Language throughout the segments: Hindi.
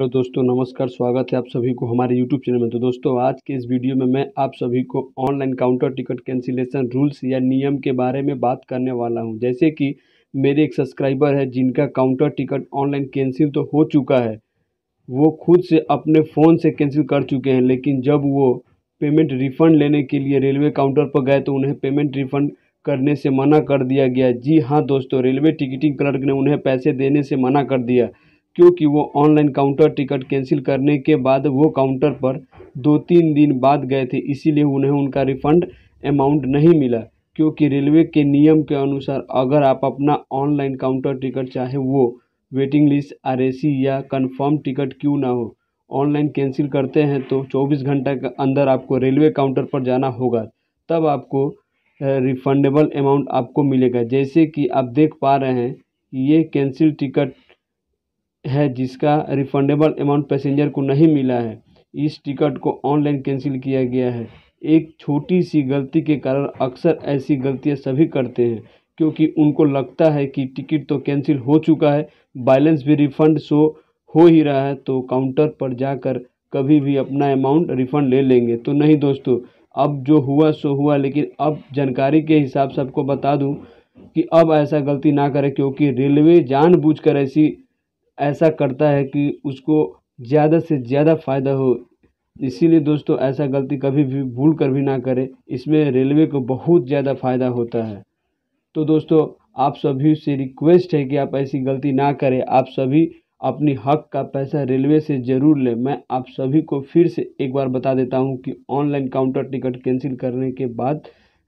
हेलो दोस्तों नमस्कार, स्वागत है आप सभी को हमारे YouTube चैनल में। तो दोस्तों आज के इस वीडियो में मैं आप सभी को online counter ticket cancellation rules या नियम के बारे में बात करने वाला हूं। जैसे कि मेरे एक सब्सक्राइबर है जिनका काउंटर टिकट ऑनलाइन कैंसिल तो हो चुका है, वो खुद से अपने फ़ोन से कैंसिल कर चुके हैं, लेकिन जब वो पेमेंट रिफ़ंड लेने के लिए रेलवे काउंटर पर गए तो उन्हें पेमेंट रिफ़ंड करने से मना कर दिया गया। जी हाँ दोस्तों, रेलवे टिकटिंग क्लर्क ने उन्हें पैसे देने से मना कर दिया क्योंकि वो ऑनलाइन काउंटर टिकट कैंसिल करने के बाद वो काउंटर पर 2-3 दिन बाद गए थे, इसीलिए उन्हें उनका रिफ़ंड अमाउंट नहीं मिला। क्योंकि रेलवे के नियम के अनुसार अगर आप अपना ऑनलाइन काउंटर टिकट, चाहे वो वेटिंग लिस्ट, आरएसी या कंफर्म टिकट क्यों ना हो, ऑनलाइन कैंसिल करते हैं तो 24 घंटे के अंदर आपको रेलवे काउंटर पर जाना होगा, तब आपको रिफ़ंडेबल अमाउंट आपको मिलेगा। जैसे कि आप देख पा रहे हैं ये कैंसिल टिकट है जिसका रिफंडेबल अमाउंट पैसेंजर को नहीं मिला है। इस टिकट को ऑनलाइन कैंसिल किया गया है एक छोटी सी गलती के कारण। अक्सर ऐसी गलतियां सभी करते हैं क्योंकि उनको लगता है कि टिकट तो कैंसिल हो चुका है, बैलेंस भी रिफ़ंड सो हो ही रहा है, तो काउंटर पर जाकर कभी भी अपना अमाउंट रिफ़ंड ले लेंगे। तो नहीं दोस्तों, अब जो हुआ सो हुआ, लेकिन अब जानकारी के हिसाब से आपको बता दूँ कि अब ऐसा गलती ना करें क्योंकि रेलवे जानबूझकर ऐसा करता है कि उसको ज़्यादा से ज़्यादा फ़ायदा हो। इसीलिए दोस्तों ऐसा गलती कभी भी भूल कर भी ना करें, इसमें रेलवे को बहुत ज़्यादा फ़ायदा होता है। तो दोस्तों आप सभी से रिक्वेस्ट है कि आप ऐसी गलती ना करें, आप सभी अपनी हक का पैसा रेलवे से ज़रूर लें। मैं आप सभी को फिर से एक बार बता देता हूँ कि ऑनलाइन काउंटर टिकट कैंसिल करने के बाद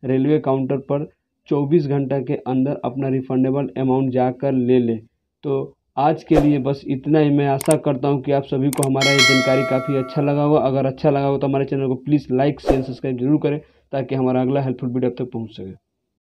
रेलवे काउंटर पर 24 घंटा के अंदर अपना रिफंडेबल अमाउंट जाकर ले लें। तो आज के लिए बस इतना ही। मैं आशा करता हूं कि आप सभी को हमारा ये जानकारी काफ़ी अच्छा लगा होगा। अगर अच्छा लगा हो तो हमारे चैनल को प्लीज़ लाइक, शेयर, सब्सक्राइब जरूर करें ताकि हमारा अगला हेल्पफुल वीडियो आप तक पहुँच सके।